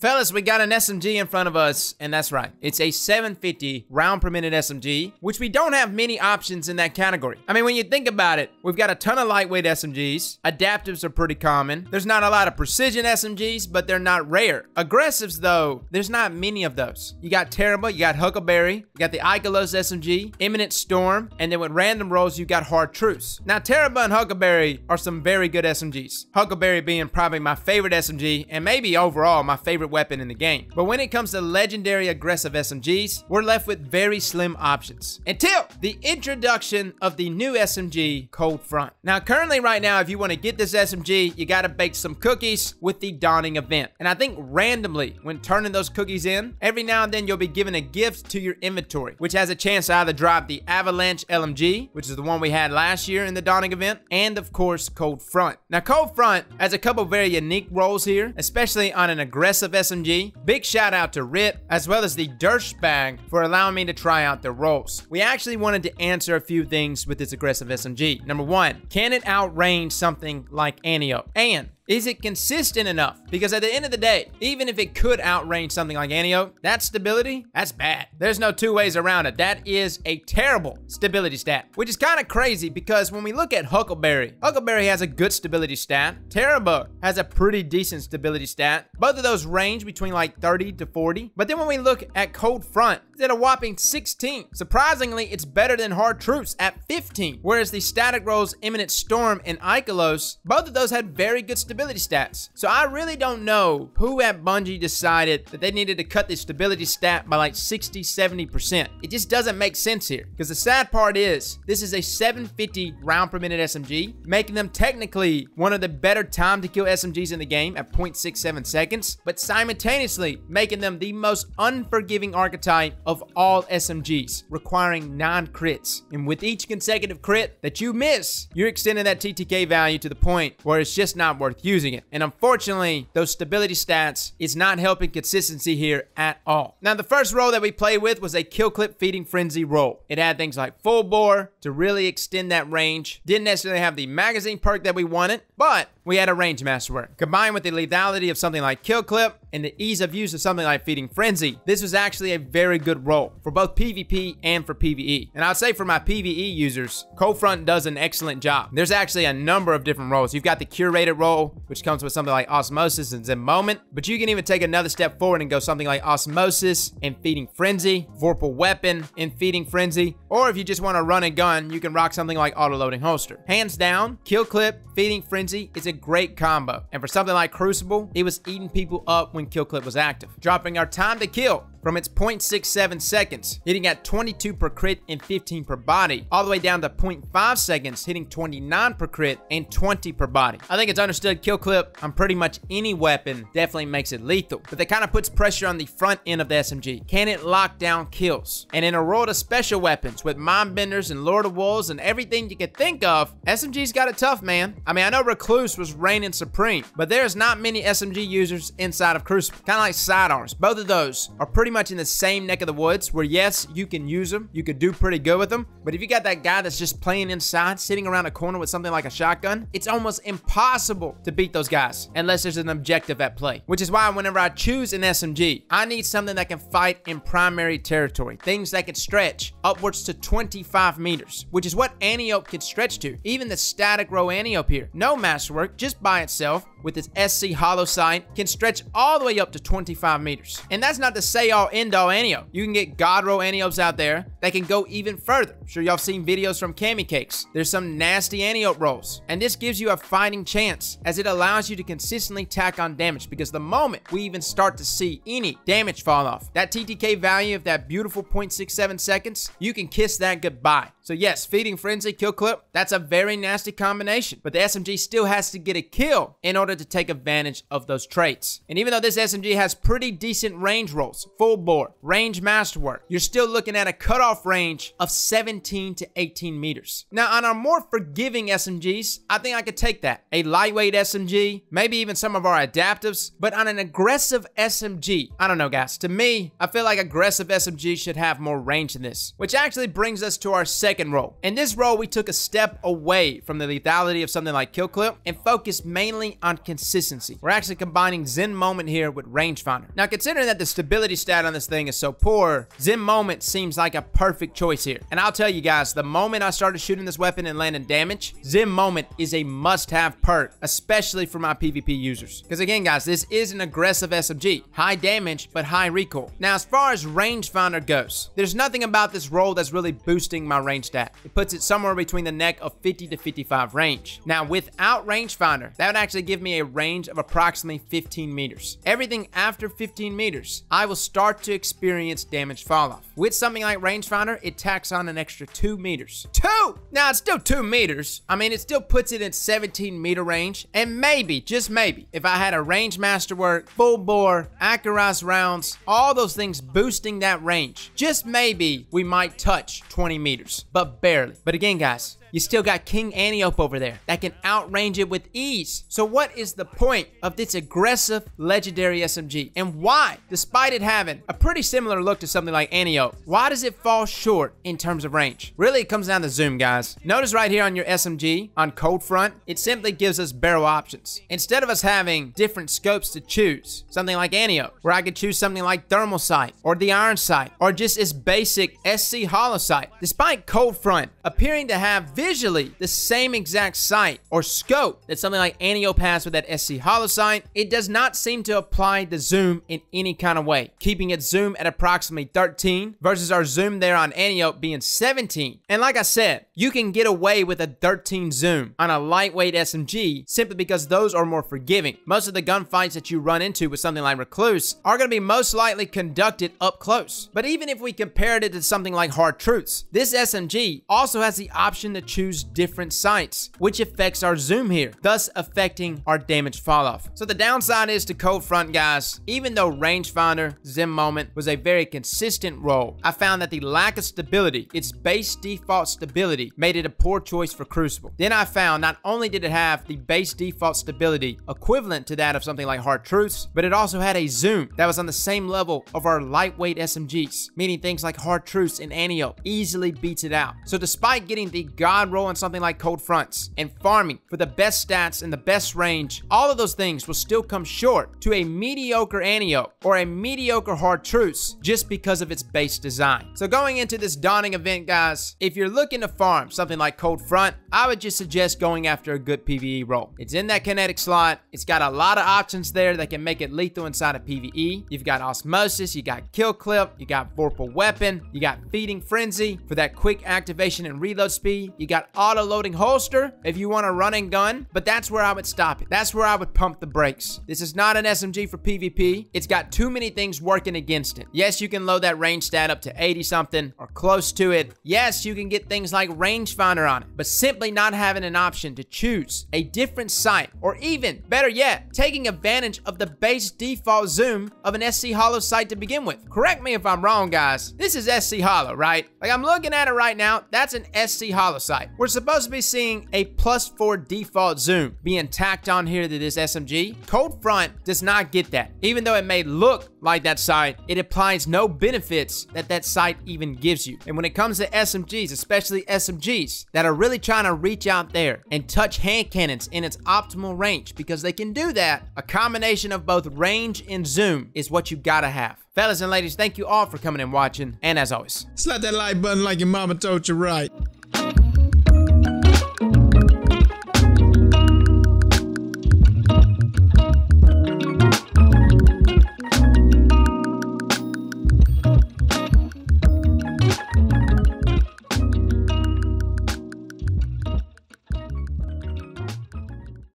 Fellas, we got an SMG in front of us, and that's right. It's a 750 round per minute SMG, which we don't have many options in that category. I mean, when you think about it, we've got a ton of lightweight SMGs. Adaptives are pretty common. There's not a lot of precision SMGs, but they're not rare. Aggressives, though, there's not many of those. You got Tarrabah, you got Huckleberry, you got the IKELOS SMG, Imminent Storm, and then with random rolls, you got Hard Truce. Now, Tarrabah and Huckleberry are some very good SMGs. Huckleberry being probably my favorite SMG, and maybe overall my favorite weapon in the game. But when it comes to legendary aggressive SMGs, we're left with very slim options until the introduction of the new SMG, Cold Front. Now, currently right now, if you want to get this SMG, you got to bake some cookies with the Dawning event. And I think randomly, when turning those cookies in, every now and then you'll be given a gift to your inventory, which has a chance to either drop the Avalanche LMG, which is the one we had last year in the Dawning event, and of course, Cold Front. Now, Cold Front has a couple very unique roles here, especially on an aggressive SMG. Big shout out to Rip, as well as the Dirtbag for allowing me to try out their roles. We actually wanted to answer a few things with this aggressive SMG. Number one, can it outrange something like Antiope? And is it consistent enough? Because at the end of the day, even if it could outrange something like Antioch, that stability, that's bad. There's no two ways around it. That is a terrible stability stat, which is kind of crazy because when we look at Huckleberry, Huckleberry has a good stability stat. Terabug has a pretty decent stability stat. Both of those range between like 30 to 40. But then when we look at Cold Front, it's at a whopping 16. Surprisingly, it's better than Hard Truce at 15. Whereas the Static Rolls, Imminent Storm, and IKELOS, both of those had very good stability stats. So I really don't know who at Bungie decided that they needed to cut the stability stat by like 60, 70%. It just doesn't make sense here. Because the sad part is, this is a 750 round per minute SMG, making them technically one of the better time to kill SMGs in the game at 0.67 seconds, but simultaneously making them the most unforgiving archetype of all SMGs, requiring 9 crits. And with each consecutive crit that you miss, you're extending that TTK value to the point where it's just not worth using it. And unfortunately, those stability stats is not helping consistency here at all. Now, the first roll that we played with was a Kill Clip Feeding Frenzy roll. It had things like full bore to really extend that range. Didn't necessarily have the magazine perk that we wanted, but we had a range masterwork. Combined with the lethality of something like Kill Clip and the ease of use of something like Feeding Frenzy, this was actually a very good roll for both PvP and for PvE. And I'll say for my PvE users, Cold Front does an excellent job. There's actually a number of different roles. You've got the curated roll, which comes with something like Osmosis and Zen Moment, but you can even take another step forward and go something like Osmosis and Feeding Frenzy, Vorpal Weapon and Feeding Frenzy, or if you just want to run and gun, you can rock something like Auto Loading Holster. Hands down, Kill Clip, Feeding Frenzy is a great combo, and for something like Crucible, it was eating people up when Kill Clip was active, dropping our time to kill from its 0.67 seconds, hitting at 22 per crit and 15 per body, all the way down to 0.5 seconds, hitting 29 per crit and 20 per body. I think it's understood Kill Clip on pretty much any weapon definitely makes it lethal, but that kind of puts pressure on the front end of the SMG. Can it lock down kills? And in a world of special weapons with Mind Benders and Lord of Wolves and everything you could think of, SMG's got it tough, man. I mean, I know Recluse was reigning supreme, but there's not many SMG users inside of Crucible. Kind of like sidearms. Both of those are pretty much in the same neck of the woods where yes, you can use them, you could do pretty good with them, but if you got that guy that's just playing inside, sitting around a corner with something like a shotgun, it's almost impossible to beat those guys unless there's an objective at play, which is why whenever I choose an SMG, I need something that can fight in primary territory, things that can stretch upwards to 25 meters, which is what Antiope can stretch to. Even the Static Row Antiope here, no masterwork, just by itself, with its SC Holo Sight, can stretch all the way up to 25 meters. And that's not to say all end all Antiope. You can get God Row Antiopes out there that can go even further. I'm sure y'all have seen videos from Kami Cakes. There's some nasty Antiope rolls, and this gives you a fighting chance as it allows you to consistently tack on damage, because the moment we even start to see any damage fall off, that TTK value of that beautiful 0.67 seconds, you can kiss that goodbye. So yes, Feeding Frenzy, Kill Clip, that's a very nasty combination, but the SMG still has to get a kill in order to take advantage of those traits. And even though this SMG has pretty decent range rolls, full bore, range masterwork, you're still looking at a cutoff range of 17 to 18 meters. Now, on our more forgiving SMGs, I think I could take that. A lightweight SMG, maybe even some of our adaptives, but on an aggressive SMG, I don't know, guys. To me, I feel like aggressive SMG should have more range than this, which actually brings us to our second second role. In this role, we took a step away from the lethality of something like Kill Clip and focused mainly on consistency. We're actually combining Zen Moment here with Rangefinder. Now, considering that the stability stat on this thing is so poor, Zen Moment seems like a perfect choice here. And I'll tell you guys, the moment I started shooting this weapon and landing damage, Zen Moment is a must-have perk, especially for my PvP users. Because again, guys, this is an aggressive SMG. High damage, but high recoil. Now, as far as Rangefinder goes, there's nothing about this role that's really boosting my range stat. It puts it somewhere between the neck of 50 to 55 range. Now, without Rangefinder, that would actually give me a range of approximately 15 meters. Everything after 15 meters, I will start to experience damage falloff. With something like Rangefinder, it tacks on an extra 2 meters. 2! Now, it's still 2 meters. I mean, it still puts it in 17 meter range, and maybe, just maybe, if I had a range masterwork, full bore, Acurize rounds, all those things boosting that range, just maybe we might touch 20 meters, but barely. But again, guys, you still got King Antiope over there that can outrange it with ease. So what is the point of this aggressive legendary SMG? And why, despite it having a pretty similar look to something like Antiope, why does it fall short in terms of range? Really, it comes down to zoom, guys. Notice right here on your SMG, on Cold Front, it simply gives us barrel options. Instead of us having different scopes to choose, something like Antiope, where I could choose something like Thermal Sight, or the Iron Sight, or just as basic SC Holo Sight. Despite Cold Front appearing to have visually the same exact sight or scope that something like Antiope has with that SC Holo Sight, it does not seem to apply the zoom in any kind of way, keeping its zoom at approximately 13 versus our zoom there on Antiope being 17. And like I said, you can get away with a 13 zoom on a lightweight SMG simply because those are more forgiving. Most of the gunfights that you run into with something like Recluse are going to be most likely conducted up close. But even if we compared it to something like Hard Truce, this SMG also has the option to choose different sights, which affects our zoom here, thus affecting our damage falloff. So the downside is to Cold Front, guys, even though Rangefinder, Zen Moment was a very consistent role, I found that the lack of stability, its base default stability, made it a poor choice for Crucible. Then I found not only did it have the base default stability equivalent to that of something like Hard Truce, but it also had a zoom that was on the same level of our lightweight SMGs, meaning things like Hard Truce and Antiope easily beats it out. So despite getting the god roll on something like Cold Fronts and farming for the best stats and the best range, all of those things will still come short to a mediocre Antioch or a mediocre Hard Truce just because of its base design. So going into this dawning event, guys, if you're looking to farm something like Cold Front, I would just suggest going after a good PvE role. It's in that kinetic slot. It's got a lot of options there that can make it lethal inside of PvE. You've got Osmosis, you got Kill Clip, you got Vorpal Weapon, you got Feeding Frenzy for that quick activation and reload speed. You got Auto Loading Holster if you want to run and gun, but that's where I would stop it. That's where I would pump the brakes. This is not an SMG for PvP. It's got too many things working against it. Yes, you can load that range stat up to 80 something or close to it. Yes, you can get things like Rangefinder on it, but simply not having an option to choose a different sight, or even better yet, taking advantage of the base default zoom of an SC Holo Sight to begin with. Correct me if I'm wrong, guys. This is SC Holo, right? Like, I'm looking at it right now. That's an SC Holo Sight. We're supposed to be seeing a +4 default zoom being tacked on here to this SMG. Cold Front does not get that. Even though it may look like that sight, it applies no benefits that sight even gives you. And when it comes to SMGs, especially SMGs that are really trying to reach out there and touch hand cannons in its optimal range, because they can do that, a combination of both range and zoom is what you gotta have. Fellas and ladies, thank you all for coming and watching. And as always, slap that like button like your mama told you right.